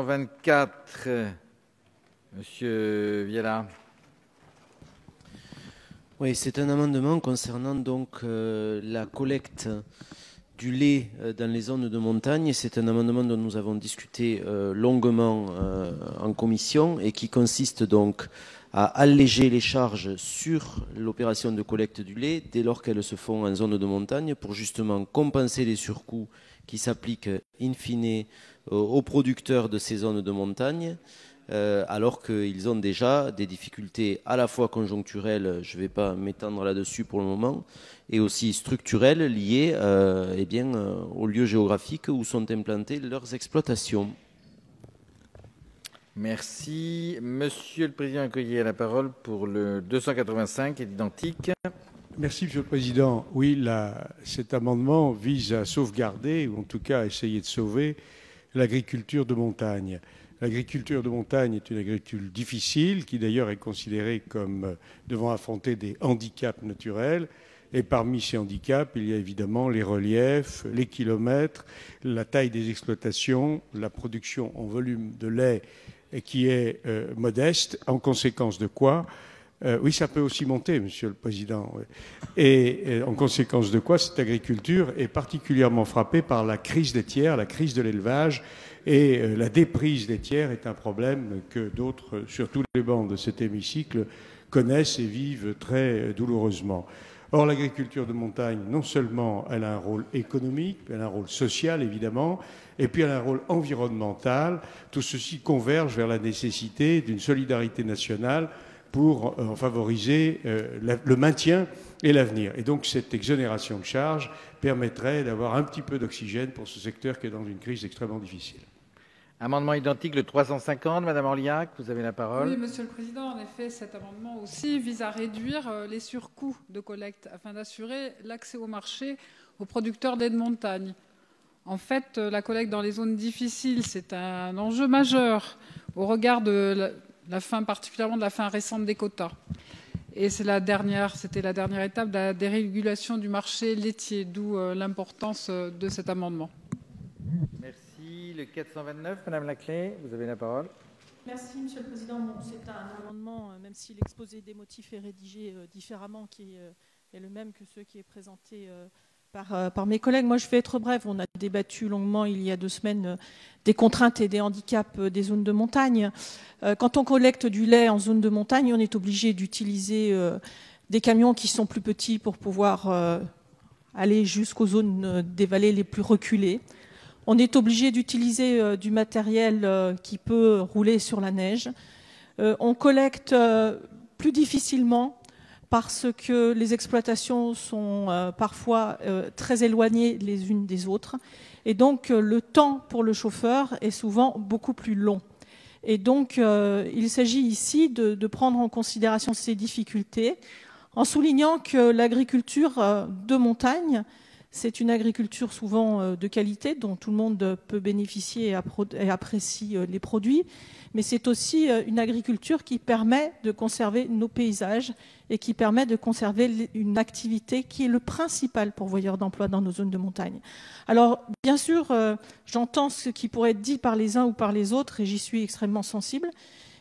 124, Monsieur Viala. Oui, c'est un amendement concernant donc la collecte du lait dans les zones de montagne. C'est un amendement dont nous avons discuté longuement en commission et qui consiste donc à alléger les charges sur l'opération de collecte du lait dès lors qu'elles se font en zone de montagne pour justement compenser les surcoûts qui s'appliquent in fine aux producteurs de ces zones de montagne, alors qu'ils ont déjà des difficultés à la fois conjoncturelles, je ne vais pas m'étendre là-dessus pour le moment, et aussi structurelles liées aux lieux géographiques où sont implantées leurs exploitations. Merci. Monsieur le Président Accoyer a la parole pour le 285, est identique. Merci, Monsieur le Président. Oui, cet amendement vise à sauvegarder, ou en tout cas à essayer de sauver, l'agriculture de montagne. L'agriculture de montagne est une agriculture difficile, qui d'ailleurs est considérée comme devant affronter des handicaps naturels. Et parmi ces handicaps, il y a évidemment les reliefs, les kilomètres, la taille des exploitations, la production en volume de lait qui est modeste, en conséquence de quoi, oui, ça peut aussi monter, Monsieur le Président, et en conséquence de quoi cette agriculture est particulièrement frappée par la crise laitière, la crise de l'élevage, et la déprise laitière est un problème que d'autres, sur tous les bancs de cet hémicycle, connaissent et vivent très douloureusement. Or, l'agriculture de montagne, non seulement elle a un rôle économique, elle a un rôle social, évidemment, et puis elle a un rôle environnemental. Tout ceci converge vers la nécessité d'une solidarité nationale pour favoriser le maintien et l'avenir. Et donc, cette exonération de charges permettrait d'avoir un petit peu d'oxygène pour ce secteur qui est dans une crise extrêmement difficile. Amendement identique, le 350. Madame Orliac, vous avez la parole. Oui, Monsieur le Président, en effet, cet amendement aussi vise à réduire les surcoûts de collecte afin d'assurer l'accès au marché aux producteurs d'aides montagne. En fait, la collecte dans les zones difficiles, c'est un enjeu majeur au regard de la fin, particulièrement de la fin récente des quotas. Et c'était la dernière étape de la dérégulation du marché laitier, d'où l'importance de cet amendement. Merci. Le 429, Madame Laclay, vous avez la parole. Merci, Monsieur le Président. Bon, c'est un amendement, même si l'exposé des motifs est rédigé différemment, qui est le même que ceux qui est présenté par mes collègues. Moi, je vais être brève. On a débattu longuement il y a 2 semaines des contraintes et des handicaps des zones de montagne. Quand on collecte du lait en zone de montagne, on est obligé d'utiliser des camions qui sont plus petits pour pouvoir aller jusqu'aux zones des vallées les plus reculées. On est obligé d'utiliser du matériel qui peut rouler sur la neige. On collecte plus difficilement parce que les exploitations sont parfois très éloignées les unes des autres. Et donc le temps pour le chauffeur est souvent beaucoup plus long. Et donc il s'agit ici de prendre en considération ces difficultés en soulignant que l'agriculture de montagne, c'est une agriculture souvent de qualité dont tout le monde peut bénéficier et apprécie les produits, mais c'est aussi une agriculture qui permet de conserver nos paysages et qui permet de conserver une activité qui est le principal pourvoyeur d'emploi dans nos zones de montagne. Alors, bien sûr, j'entends ce qui pourrait être dit par les uns ou par les autres et j'y suis extrêmement sensible,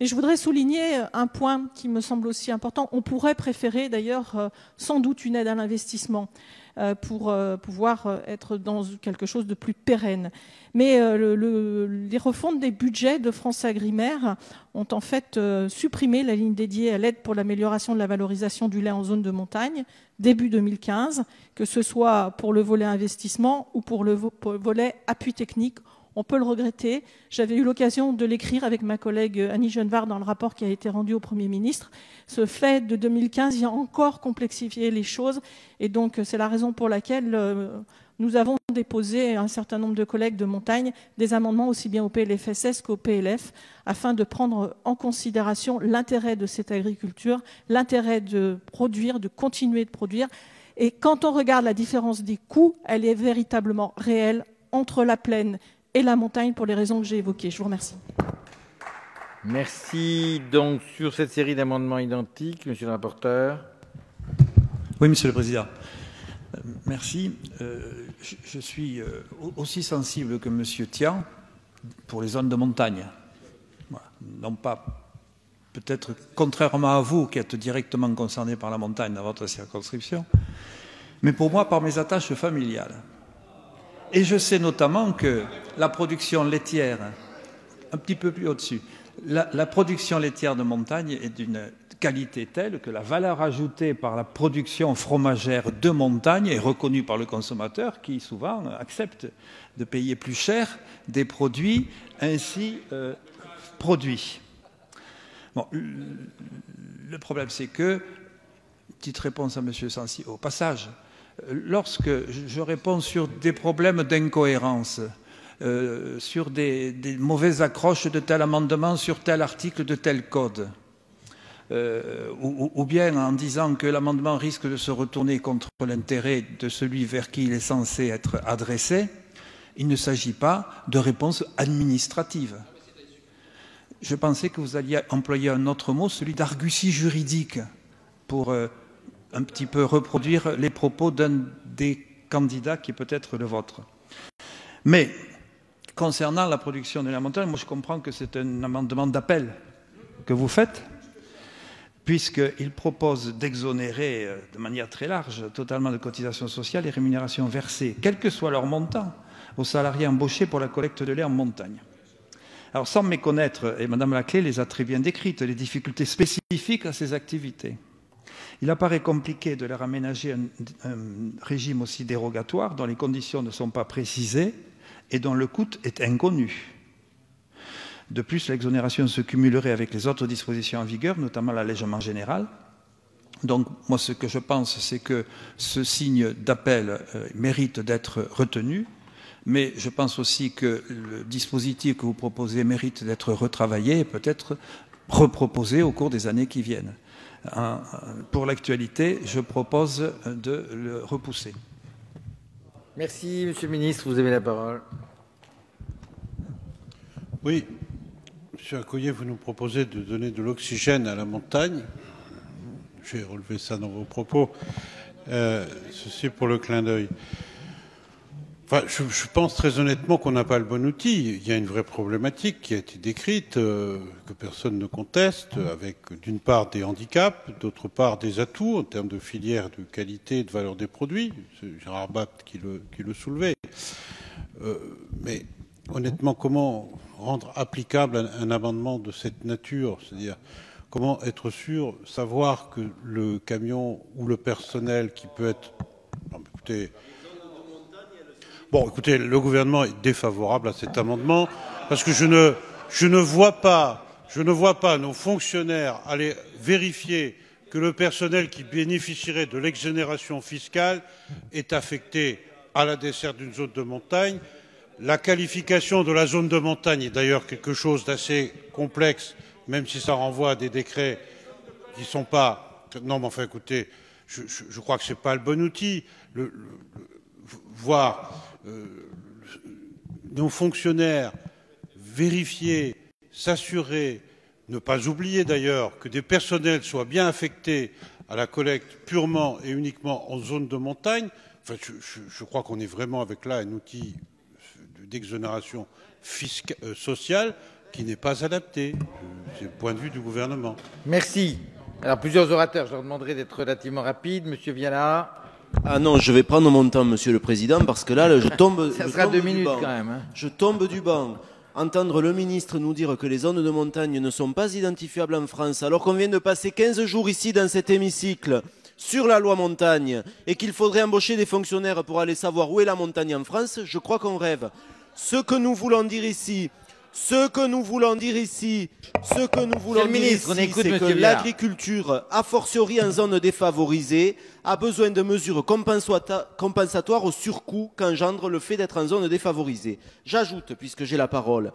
mais je voudrais souligner un point qui me semble aussi important. On pourrait préférer d'ailleurs sans doute une aide à l'investissement pour pouvoir être dans quelque chose de plus pérenne. Mais les refontes des budgets de France AgriMer ont en fait supprimé la ligne dédiée à l'aide pour l'amélioration de la valorisation du lait en zone de montagne, début 2015, que ce soit pour le volet investissement ou pour le volet appui technique. On peut le regretter. J'avais eu l'occasion de l'écrire avec ma collègue Annie Genevard dans le rapport qui a été rendu au Premier ministre. Ce fait de 2015 vient encore complexifier les choses. Et donc, c'est la raison pour laquelle nous avons déposé, un certain nombre de collègues de montagne, des amendements aussi bien au PLFSS qu'au PLF, afin de prendre en considération l'intérêt de cette agriculture, l'intérêt de produire, de continuer de produire. Et quand on regarde la différence des coûts, elle est véritablement réelle entre la plaine et la montagne pour les raisons que j'ai évoquées. Je vous remercie. Merci. Donc, sur cette série d'amendements identiques, Monsieur le rapporteur. Oui, Monsieur le Président. Merci. Je suis aussi sensible que Monsieur Tian pour les zones de montagne. Voilà. Non pas, peut-être contrairement à vous qui êtes directement concerné par la montagne dans votre circonscription, mais pour moi par mes attaches familiales. Et je sais notamment que la production laitière, un petit peu plus au-dessus, la production laitière de montagne est d'une qualité telle que la valeur ajoutée par la production fromagère de montagne est reconnue par le consommateur qui souvent accepte de payer plus cher des produits ainsi produits. Bon, le problème c'est que, petite réponse à M. Sancy au passage, lorsque je réponds sur des problèmes d'incohérence, sur des mauvaises accroches de tel amendement, sur tel article de tel code, ou bien en disant que l'amendement risque de se retourner contre l'intérêt de celui vers qui il est censé être adressé, il ne s'agit pas de réponse administrative. Je pensais que vous alliez employer un autre mot, celui d'argutie juridique, pour un petit peu reproduire les propos d'un des candidats qui peut être le vôtre. Mais concernant la production de la montagne, moi je comprends que c'est un amendement d'appel que vous faites, puisqu'il propose d'exonérer de manière très large totalement de cotisations sociales et rémunérations versées, quel que soit leur montant, aux salariés embauchés pour la collecte de lait en montagne. Alors sans méconnaître, et Madame Laclé les a très bien décrites, les difficultés spécifiques à ces activités, il apparaît compliqué de leur aménager un régime aussi dérogatoire dont les conditions ne sont pas précisées et dont le coût est inconnu. De plus, l'exonération se cumulerait avec les autres dispositions en vigueur, notamment l'allègement général. Donc, moi, ce que je pense, c'est que ce signe d'appel mérite d'être retenu, mais je pense aussi que le dispositif que vous proposez mérite d'être retravaillé et peut-être reproposé au cours des années qui viennent. Pour l'actualité, je propose de le repousser. Merci, Monsieur le Ministre. Vous avez la parole. Oui, Monsieur Accoyer, vous nous proposez de donner de l'oxygène à la montagne. J'ai relevé ça dans vos propos. Ceci pour le clin d'œil. Enfin, je pense très honnêtement qu'on n'a pas le bon outil. Il y a une vraie problématique qui a été décrite, que personne ne conteste, avec d'une part des handicaps, d'autre part des atouts en termes de filière, de qualité et de valeur des produits. C'est Gérard Bapt qui le soulevait. Mais honnêtement, comment rendre applicable un amendement de cette nature? C'est-à-dire, comment être sûr, savoir que le camion ou le personnel qui peut être... Non, mais écoutez... Bon, écoutez, le gouvernement est défavorable à cet amendement parce que je ne vois pas nos fonctionnaires aller vérifier que le personnel qui bénéficierait de l'exonération fiscale est affecté à la desserte d'une zone de montagne. La qualification de la zone de montagne est d'ailleurs quelque chose d'assez complexe, même si ça renvoie à des décrets qui ne sont pas... Non, mais enfin, écoutez, je crois que ce n'est pas le bon outil. Nos fonctionnaires vérifier, s'assurer, ne pas oublier d'ailleurs que des personnels soient bien affectés à la collecte purement et uniquement en zone de montagne. Enfin, je crois qu'on est vraiment avec là un outil d'exonération sociale qui n'est pas adapté. C'est le point de vue du gouvernement. Merci. Alors plusieurs orateurs, je leur demanderai d'être relativement rapides. Monsieur Viala. Ah non, je vais prendre mon temps, Monsieur le Président, parce que là, je tombe du banc. Entendre le ministre nous dire que les zones de montagne ne sont pas identifiables en France, alors qu'on vient de passer 15 jours ici dans cet hémicycle sur la loi montagne et qu'il faudrait embaucher des fonctionnaires pour aller savoir où est la montagne en France, je crois qu'on rêve. Ce que nous voulons dire ici, c'est que l'agriculture, a fortiori en zone défavorisée, a besoin de mesures compensatoires au surcoût qu'engendre le fait d'être en zone défavorisée. J'ajoute, puisque j'ai la parole,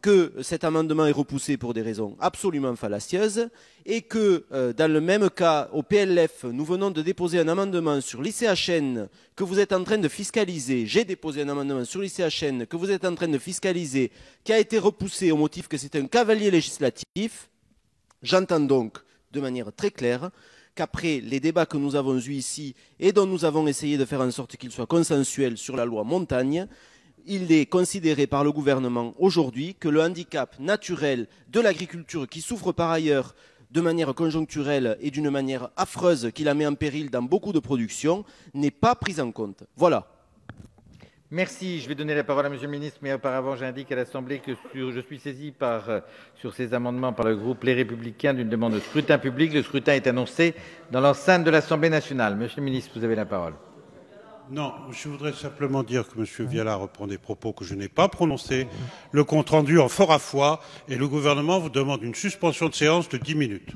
que cet amendement est repoussé pour des raisons absolument fallacieuses et que, dans le même cas, au PLF, nous venons de déposer un amendement sur l'ICHN que vous êtes en train de fiscaliser. J'ai déposé un amendement sur l'ICHN que vous êtes en train de fiscaliser, qui a été repoussé au motif que c'est un cavalier législatif. J'entends donc, de manière très claire, qu'après les débats que nous avons eus ici et dont nous avons essayé de faire en sorte qu'ils soient consensuels sur la loi montagne, il est considéré par le gouvernement aujourd'hui que le handicap naturel de l'agriculture, qui souffre par ailleurs de manière conjoncturelle et d'une manière affreuse qui la met en péril dans beaucoup de productions, n'est pas prise en compte. Voilà. Merci. Je vais donner la parole à M. le ministre, mais auparavant, j'indique à l'Assemblée que je suis saisi sur ces amendements par le groupe Les Républicains d'une demande de scrutin public. Le scrutin est annoncé dans l'enceinte de l'Assemblée nationale. Monsieur le ministre, vous avez la parole. Non, je voudrais simplement dire que M. Viala reprend des propos que je n'ai pas prononcés. Le compte-rendu en fort à foi et le gouvernement vous demande une suspension de séance de 10 minutes.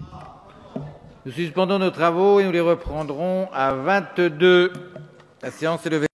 Nous suspendons nos travaux et nous les reprendrons à 22. La séance est levée.